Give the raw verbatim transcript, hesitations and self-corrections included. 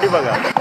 Terima kasih.